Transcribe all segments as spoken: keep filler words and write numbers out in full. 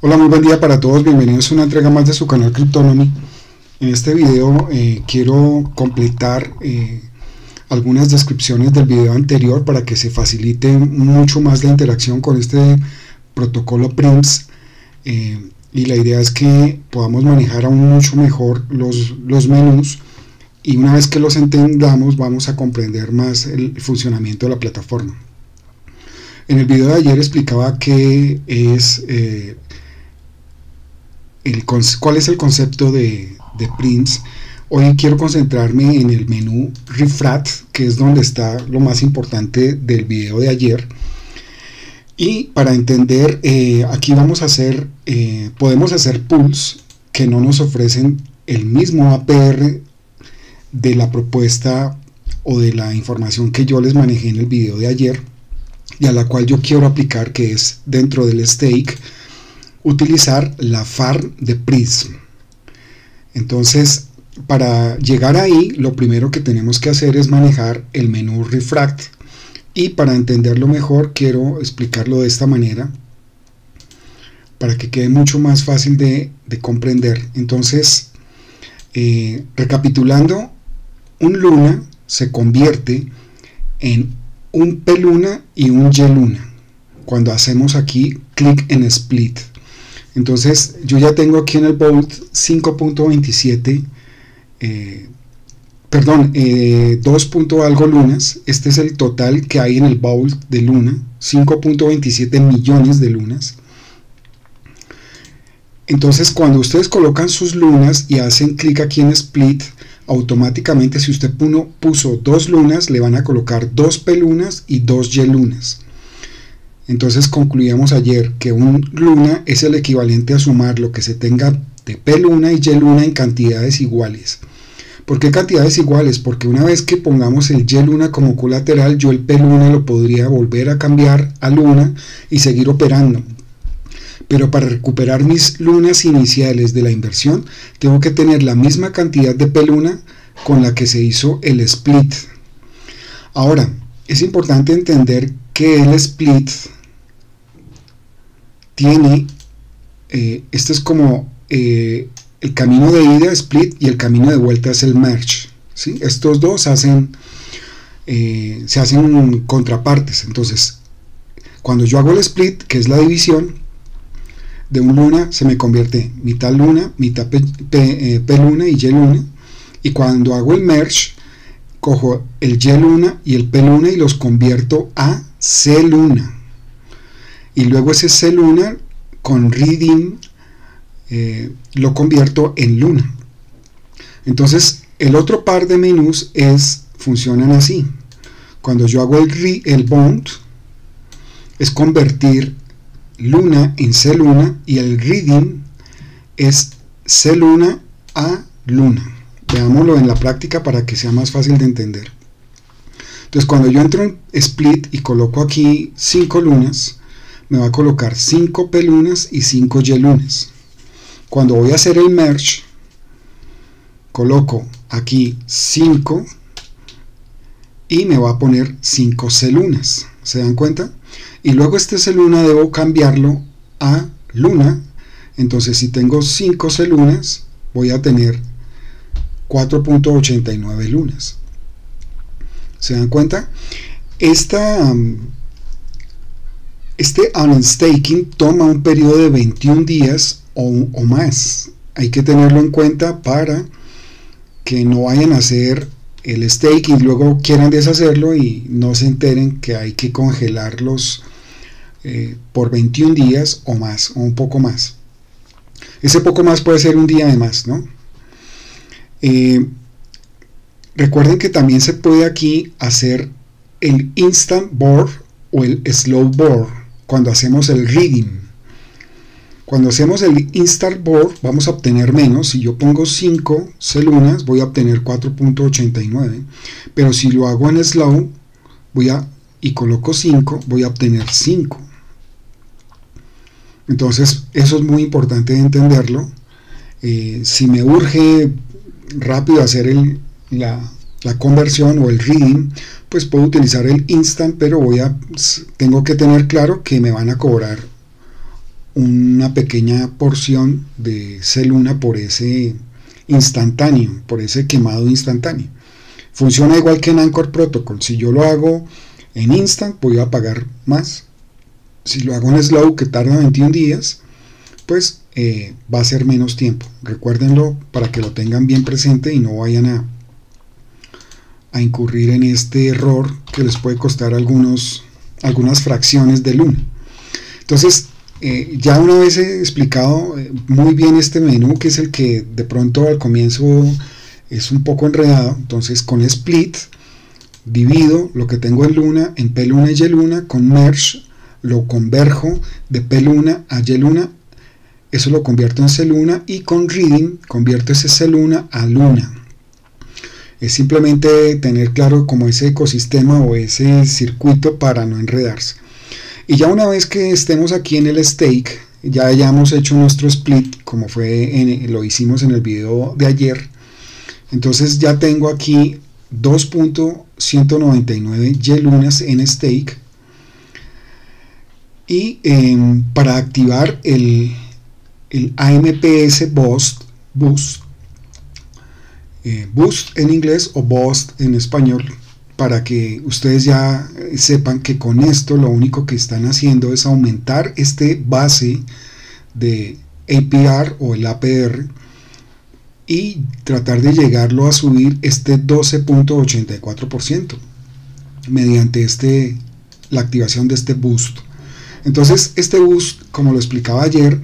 Hola, muy buen día para todos, bienvenidos a una entrega más de su canal Cryptonomy. En este video eh, quiero completar eh, algunas descripciones del video anterior para que se facilite mucho más la interacción con este protocolo PRISM eh, y la idea es que podamos manejar aún mucho mejor los, los menús, y una vez que los entendamos vamos a comprender más el funcionamiento de la plataforma. En el video de ayer explicaba qué es eh, El, cuál es el concepto de, de PRISM. Hoy quiero concentrarme en el menú Refract, que es donde está lo más importante del video de ayer, y para entender eh, aquí vamos a hacer eh, podemos hacer pools que no nos ofrecen el mismo A P R de la propuesta o de la información que yo les manejé en el video de ayer, y a la cual yo quiero aplicar, que es dentro del stake utilizar la farm de PRISM. Entonces, para llegar ahí, lo primero que tenemos que hacer es manejar el menú Refract, y para entenderlo mejor quiero explicarlo de esta manera para que quede mucho más fácil de, de comprender. Entonces, eh, recapitulando, un LUNA se convierte en un P-Luna y un Y-Luna cuando hacemos aquí clic en Split. Entonces yo ya tengo aquí en el vault cinco punto veintisiete, eh, perdón, eh, dos punto algo lunas. Este es el total que hay en el vault de Luna, cinco punto veintisiete millones de lunas. Entonces cuando ustedes colocan sus lunas y hacen clic aquí en Split, automáticamente si usted puso dos lunas, le van a colocar dos P-lunas y dos Y-lunas. Entonces concluíamos ayer que un LUNA es el equivalente a sumar lo que se tenga de P-Luna y Y-Luna en cantidades iguales. ¿Por qué cantidades iguales? Porque una vez que pongamos el Y-Luna como colateral, yo el P-Luna lo podría volver a cambiar a LUNA y seguir operando. Pero para recuperar mis lunas iniciales de la inversión, tengo que tener la misma cantidad de P-Luna con la que se hizo el split. Ahora, es importante entender que el split tiene, eh, este es como eh, el camino de ida, split, y el camino de vuelta es el merge, ¿sí? Estos dos hacen, eh, se hacen contrapartes. Entonces, cuando yo hago el split, que es la división de un LUNA, se me convierte mitad LUNA, mitad P-Luna y Y-Luna, y cuando hago el merge, cojo el Y-Luna y el P-Luna y los convierto a cLuna, y luego ese cLuna con redeem eh, lo convierto en LUNA. Entonces el otro par de menús es, funcionan así. Cuando yo hago el, re, el bond es convertir LUNA en cLuna, y el redeem es cLuna a LUNA. Veámoslo en la práctica para que sea más fácil de entender. Entonces cuando yo entro en Split y coloco aquí cinco lunas, me va a colocar cinco P-lunas y cinco Y-lunas. Cuando voy a hacer el merge, coloco aquí cinco y me va a poner cinco C-lunas. ¿Se dan cuenta? Y luego este C-luna debo cambiarlo a LUNA. Entonces si tengo cinco C-lunas, voy a tener cuatro punto ochenta y nueve lunas. ¿Se dan cuenta? Esta, este unstaking toma un periodo de veintiún días o, o más. Hay que tenerlo en cuenta para que no vayan a hacer el stake y luego quieran deshacerlo y no se enteren que hay que congelarlos eh, por veintiún días o más, o un poco más. Ese poco más puede ser un día de más, ¿no? Eh, recuerden que también se puede aquí hacer el instant board o el slow board cuando hacemos el reading. Cuando hacemos el instant board vamos a obtener menos. Si yo pongo cinco cLunas voy a obtener cuatro punto ochenta y nueve, pero si lo hago en slow voy a, y coloco cinco, voy a obtener cinco. Entonces eso es muy importante de entenderlo. Eh, si me urge rápido hacer el La, la conversión o el reading, pues puedo utilizar el instant, pero voy a tengo que tener claro que me van a cobrar una pequeña porción de cLuna por ese instantáneo, por ese quemado instantáneo. Funciona igual que en Anchor Protocol. Si yo lo hago en instant, voy a pagar más. Si lo hago en slow, que tarda veintiún días, pues eh, va a ser menos tiempo. Recuérdenlo para que lo tengan bien presente y no vayan a, a incurrir en este error que les puede costar algunos, algunas fracciones de LUNA. Entonces, eh, ya una vez he explicado muy bien este menú, que es el que de pronto al comienzo es un poco enredado. Entonces, con split divido lo que tengo en LUNA en pLuna y yLuna, con merge lo converjo de pLuna a yLuna, eso lo convierto en cLuna, y con reading convierto ese cLuna a LUNA. Es simplemente tener claro como ese ecosistema o ese circuito para no enredarse. Y ya una vez que estemos aquí en el stake, ya hayamos hecho nuestro split como fue en, lo hicimos en el video de ayer, entonces ya tengo aquí dos punto ciento noventa y nueve yLunas en stake. Y eh, para activar el, el A M P S Boost, boost, eh, boost en inglés o Boost en español, para que ustedes ya sepan que con esto lo único que están haciendo es aumentar este base de A P R o el A P R y tratar de llegarlo a subir este doce punto ochenta y cuatro por ciento mediante este, la activación de este Boost. Entonces, este boost, como lo explicaba ayer,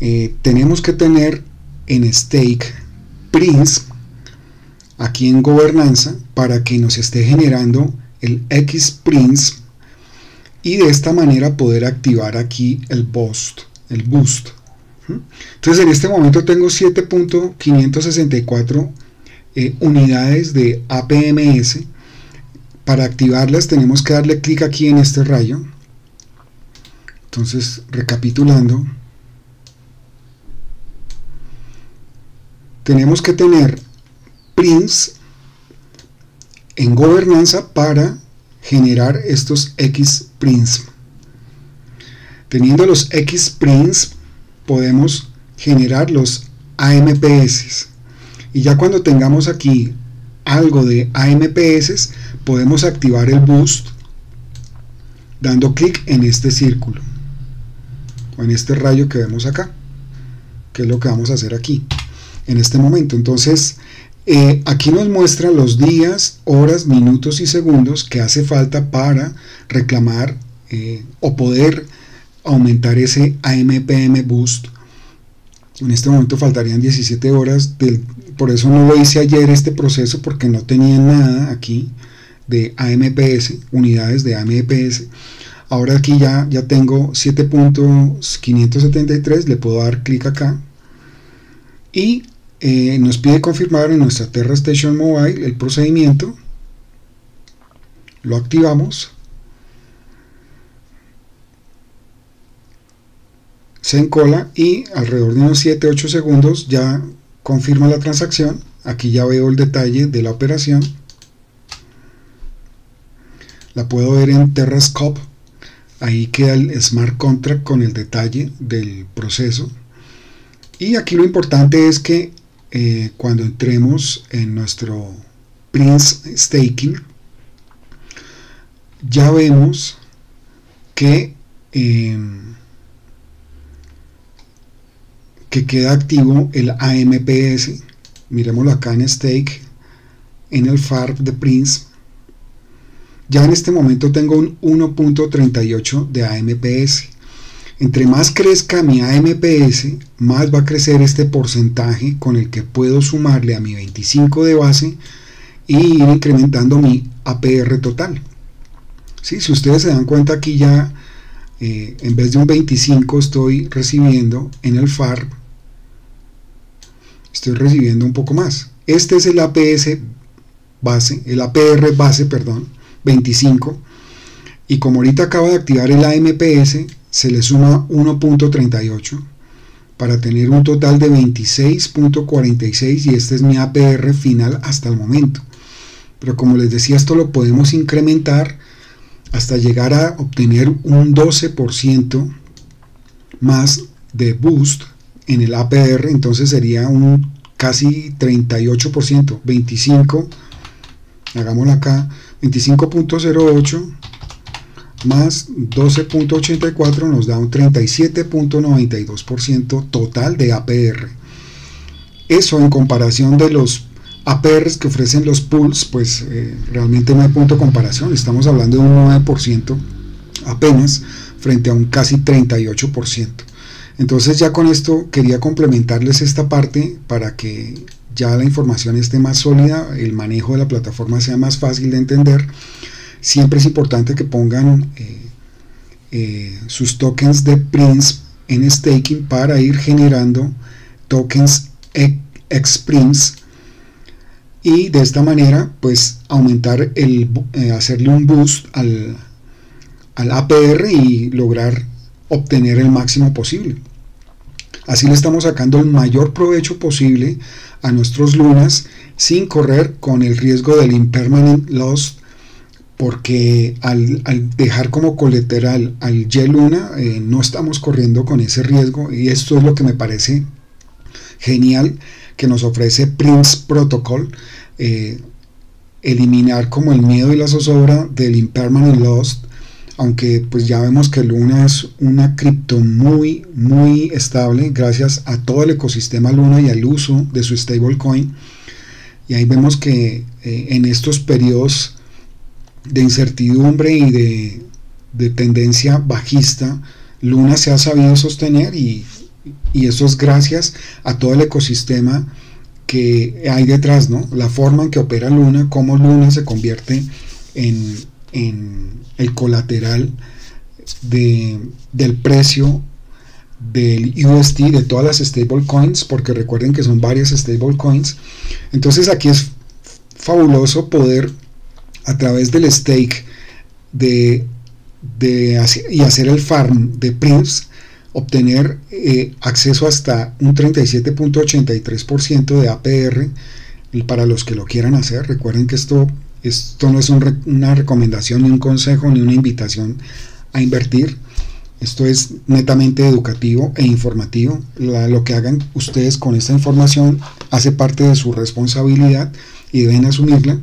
eh, tenemos que tener en stake prints aquí en gobernanza para que nos esté generando el xprints y de esta manera poder activar aquí el boost. El boost. Entonces, en este momento tengo siete punto quinientos sesenta y cuatro eh, unidades de A P M S. Para activarlas tenemos que darle clic aquí en este rayo. Entonces, recapitulando, tenemos que tener prints en gobernanza para generar estos xprints. Teniendo los xprints, podemos generar los A M P S. Y ya cuando tengamos aquí algo de A M P S, podemos activar el boost dando clic en este círculo, en este rayo que vemos acá, que es lo que vamos a hacer aquí en este momento. Entonces eh, aquí nos muestra los días, horas, minutos y segundos que hace falta para reclamar eh, o poder aumentar ese A M P M boost. En este momento faltarían diecisiete horas del, por eso no lo hice ayer este proceso, porque no tenía nada aquí de A M P S, unidades de A M P S. Ahora aquí ya, ya tengo siete punto quinientos setenta y tres, le puedo dar clic acá y eh, nos pide confirmar en nuestra Terra Station Mobile el procedimiento, lo activamos, se encola y alrededor de unos siete a ocho segundos ya confirma la transacción. Aquí ya veo el detalle de la operación, la puedo ver en TerraScope. Ahí queda el smart contract con el detalle del proceso. Y aquí lo importante es que eh, cuando entremos en nuestro Prism Staking, ya vemos que, eh, que queda activo el A M P S. Miremoslo acá en Stake, en el farm de Prism. Ya en este momento tengo un uno punto treinta y ocho de A M P S. Entre más crezca mi A M P S, más va a crecer este porcentaje con el que puedo sumarle a mi veinticinco de base y ir incrementando mi A P R total. ¿Sí? Si ustedes se dan cuenta, aquí ya eh, en vez de un veinticinco estoy recibiendo en el farm, estoy recibiendo un poco más. Este es el A P S base, el A P R base, perdón, veinticinco, y como ahorita acabo de activar el A M P S, se le suma uno punto treinta y ocho para tener un total de veintiséis punto cuarenta y seis, y este es mi A P R final hasta el momento. Pero como les decía, esto lo podemos incrementar hasta llegar a obtener un doce por ciento más de boost en el A P R, entonces sería un casi treinta y ocho por ciento, veinticinco, hagámoslo acá, veinticinco punto cero ocho más doce punto ochenta y cuatro nos da un treinta y siete punto noventa y dos por ciento total de A P R. Eso en comparación de los A P Rs que ofrecen los pools, pues eh, realmente no hay punto de comparación, estamos hablando de un nueve por ciento apenas frente a un casi treinta y ocho por ciento. Entonces ya con esto quería complementarles esta parte para que ya la información esté más sólida, el manejo de la plataforma sea más fácil de entender. Siempre es importante que pongan eh, eh, sus tokens de prints en staking para ir generando tokens xprints y de esta manera pues aumentar el eh, hacerle un boost al, al A P R y lograr obtener el máximo posible. Así le estamos sacando el mayor provecho posible a nuestros lunas sin correr con el riesgo del impermanent loss, porque al, al dejar como colateral al Y-Luna eh, no estamos corriendo con ese riesgo, y esto es lo que me parece genial que nos ofrece Prism Protocol, eh, eliminar como el miedo y la zozobra del impermanent loss, aunque pues ya vemos que Luna es una cripto muy muy estable gracias a todo el ecosistema Luna y al uso de su stablecoin, y ahí vemos que eh, en estos periodos de incertidumbre y de, de tendencia bajista, Luna se ha sabido sostener, y, y eso es gracias a todo el ecosistema que hay detrás, ¿no? La forma en que opera Luna, cómo Luna se convierte en, en el colateral de, del precio del U S T, de todas las stablecoins, porque recuerden que son varias stablecoins. Entonces aquí es fabuloso poder a través del stake de, de hace, y hacer el farm de Prism, obtener eh, acceso hasta un treinta y siete punto ochenta y tres por ciento de A P R, y para los que lo quieran hacer. Recuerden que esto, esto no es un, una recomendación, ni un consejo, ni una invitación a invertir. Esto es netamente educativo e informativo. La, lo que hagan ustedes con esta información hace parte de su responsabilidad y deben asumirla.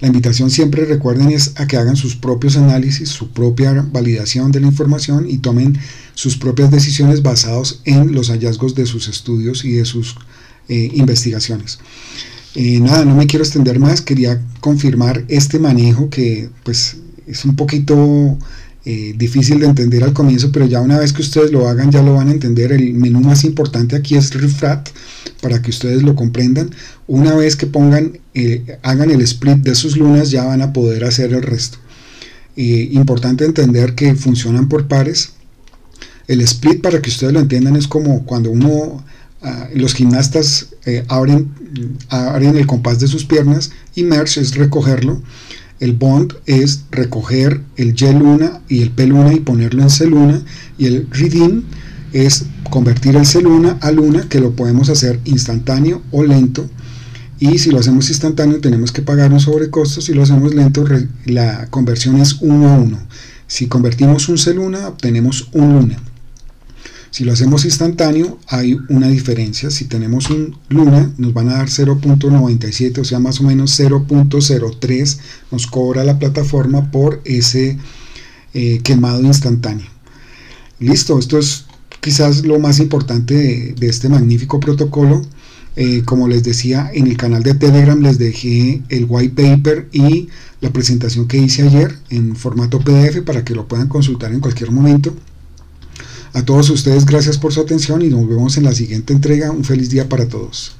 La invitación, siempre recuerden, es a que hagan sus propios análisis, su propia validación de la información y tomen sus propias decisiones basados en los hallazgos de sus estudios y de sus eh, investigaciones. Eh, nada, no me quiero extender más, quería confirmar este manejo que pues es un poquito eh, difícil de entender al comienzo, pero ya una vez que ustedes lo hagan ya lo van a entender. El menú más importante aquí es Refract, para que ustedes lo comprendan. Una vez que pongan, eh, hagan el split de sus lunas, ya van a poder hacer el resto. Eh, importante entender que funcionan por pares. El split, para que ustedes lo entiendan, es como cuando uno, uh, los gimnastas eh, abren, abren el compás de sus piernas, y merge es recogerlo. El bond es recoger el Y-Luna y el P-Luna y ponerlo en cLuna, y el redeem es convertir el cLuna a Luna, que lo podemos hacer instantáneo o lento, y si lo hacemos instantáneo tenemos que pagarnos sobrecostos, si lo hacemos lento la conversión es uno a uno, si convertimos un cLuna obtenemos un Luna, si lo hacemos instantáneo hay una diferencia, si tenemos un Luna nos van a dar cero punto noventa y siete, o sea más o menos cero punto cero tres nos cobra la plataforma por ese eh, quemado instantáneo. Listo, esto es quizás lo más importante de, de este magnífico protocolo. Eh, como les decía, en el canal de Telegram les dejé el white paper y la presentación que hice ayer en formato P D F para que lo puedan consultar en cualquier momento. A todos ustedes, gracias por su atención y nos vemos en la siguiente entrega. Un feliz día para todos.